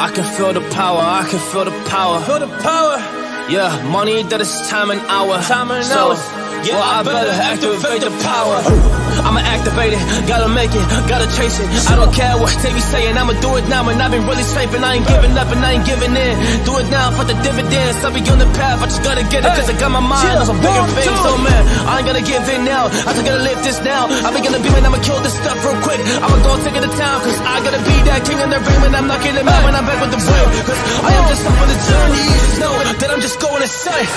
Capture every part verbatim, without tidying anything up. I can feel the power, I can feel the power, feel the power. Yeah, money that is time and hour, time and so, hours. Yeah, well, I, I better, better activate, activate the power. I'ma activate it, gotta make it, gotta chase it. I don't care what they be saying, I'ma do it now. And I've been really slaving, I ain't giving up and I ain't giving in. Do it now for the dividends, I'll be on the path, I just gotta get it, cause I got my mind on some bigger things. So man, I ain't gonna give in now, I just gotta live this now. I be gonna be man, I'ma kill this stuff real quick. I'ma go take it to town, cause I gotta be that king in the ring. When I'm knocking him out, when I'm back with the break, cause I am just up on the journey. Know that I'm just going insane.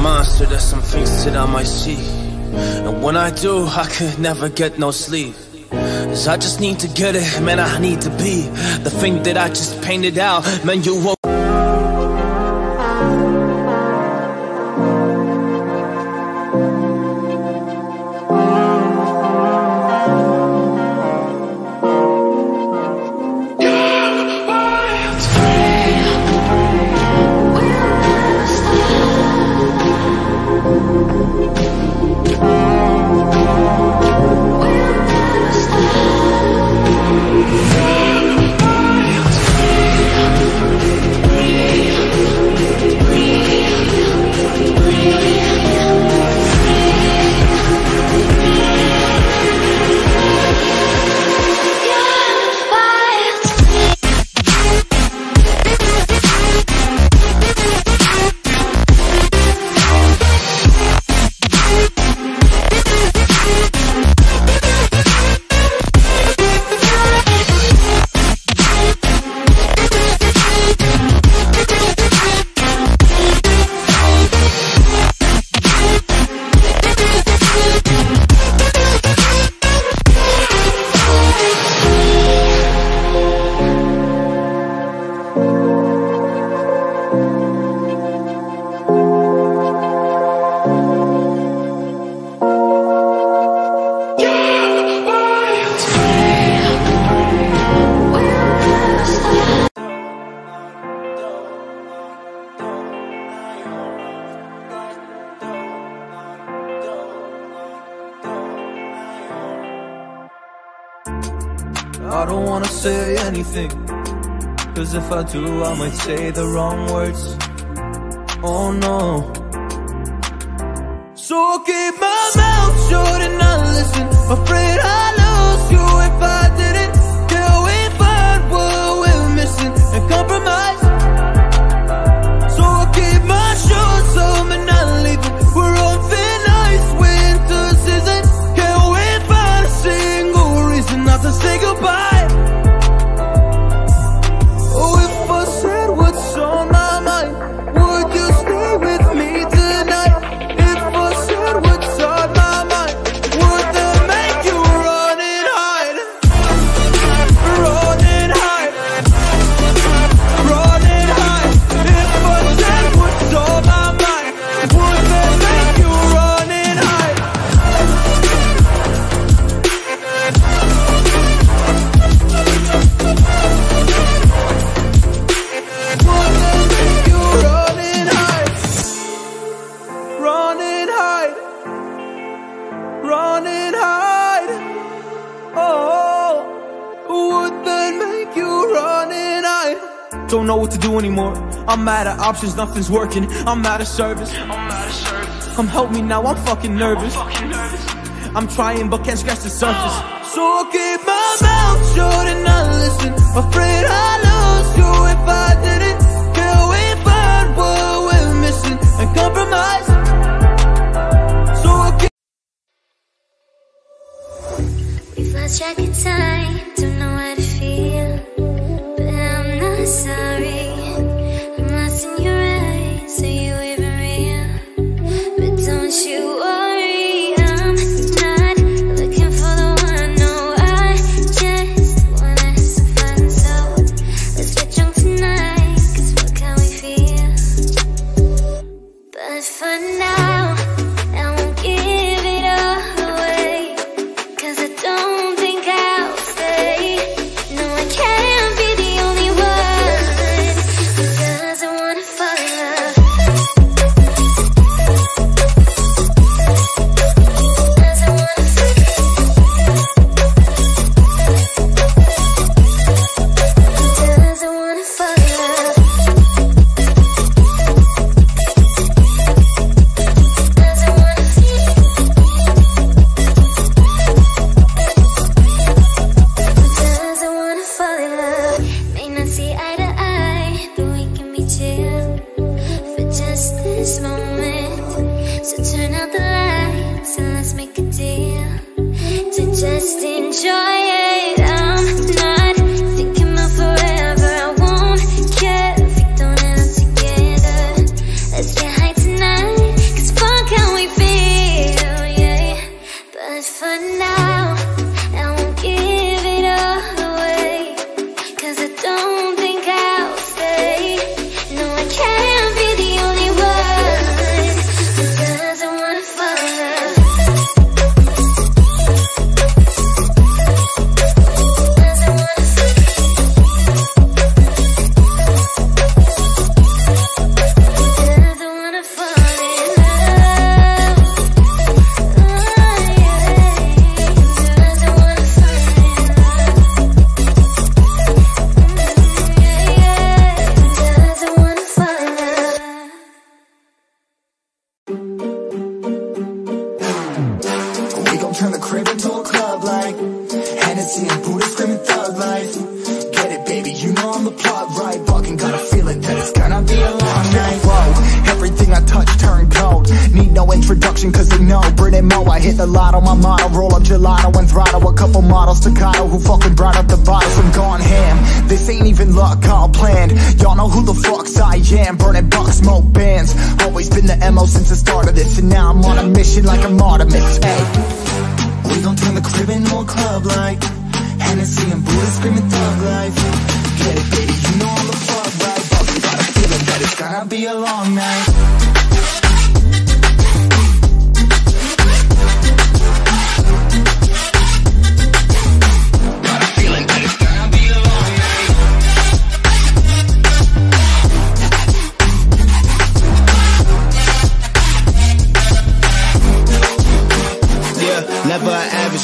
Monster, there's some things that I might see, and when I do, I could never get no sleep. Cause I just need to get it, man, I need to be the thing that I just painted out, man, you won't. I don't wanna say anything, cause if I do, I might say the wrong words. Oh no. So I keep my mouth shut and I listen. Afraid I lose you if I didn't. Till we find what we're missing and compromise. So I keep my shoes home and I leave it. We're on thin ice, winter season. Can't wait for a single reason not to say goodbye. Don't know what to do anymore. I'm out of options, nothing's working. I'm out of service. I'm out of service. Come help me now, I'm fucking nervous. I'm, fucking nervous. I'm trying but can't scratch the surface. So I keep my mouth shut and I listen. Afraid I lose you if I didn't. Can't wait for what we're missing and compromise. So I keep. We've lost track of time, don't know how to feel. Sorry, I'm lost in your eyes. Are you even real? But don't you worry.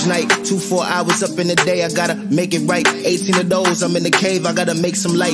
Night, two, four hours up in the day, I gotta make it right. eighteen of those, I'm in the cave, I gotta make some light.